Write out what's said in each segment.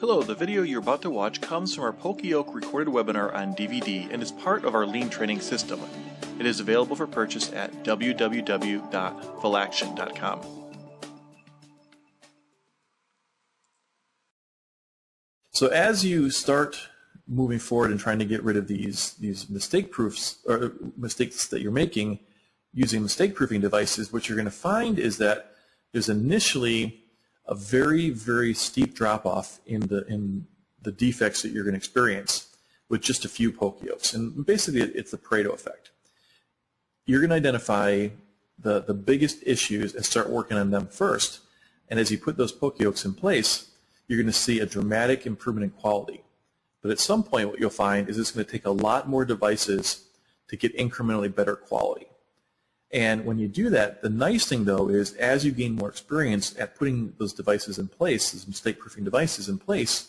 Hello, the video you're about to watch comes from our Poka Yoke recorded webinar on DVD and is part of our Lean Training System. It is available for purchase at www.villaction.com. So as you start moving forward and trying to get rid of these mistake proofs or mistakes that you're making using mistake proofing devices, what you're going to find is that there's initially a very, very steep drop-off in the defects that you're going to experience with just a few Poka Yokes. And basically, it's the Pareto effect. You're going to identify the biggest issues and start working on them first. And as you put those Poka Yokes in place, you're going to see a dramatic improvement in quality. But at some point, what you'll find is it's going to take a lot more devices to get incrementally better quality. And when you do that, the nice thing, though, is as you gain more experience at putting those devices in place, those mistake-proofing devices in place,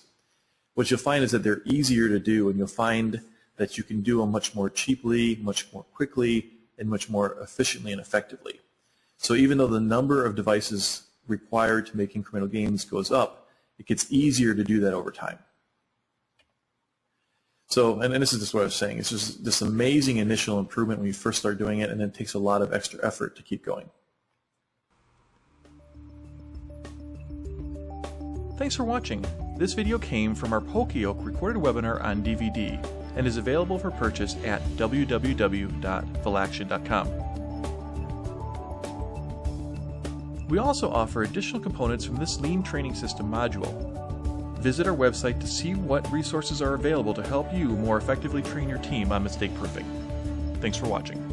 what you'll find is that they're easier to do, and you'll find that you can do them much more cheaply, much more quickly, and much more efficiently and effectively. So even though the number of devices required to make incremental gains goes up, it gets easier to do that over time. So, and this is just what I was saying, it's just this amazing initial improvement when you first start doing it, and then it takes a lot of extra effort to keep going. Thanks for watching. This video came from our Poka Yoke recorded webinar on DVD and is available for purchase at www.villaction.com. We also offer additional components from this Lean Training System module. Visit our website to see what resources are available to help you more effectively train your team on mistake proofing. Thanks for watching.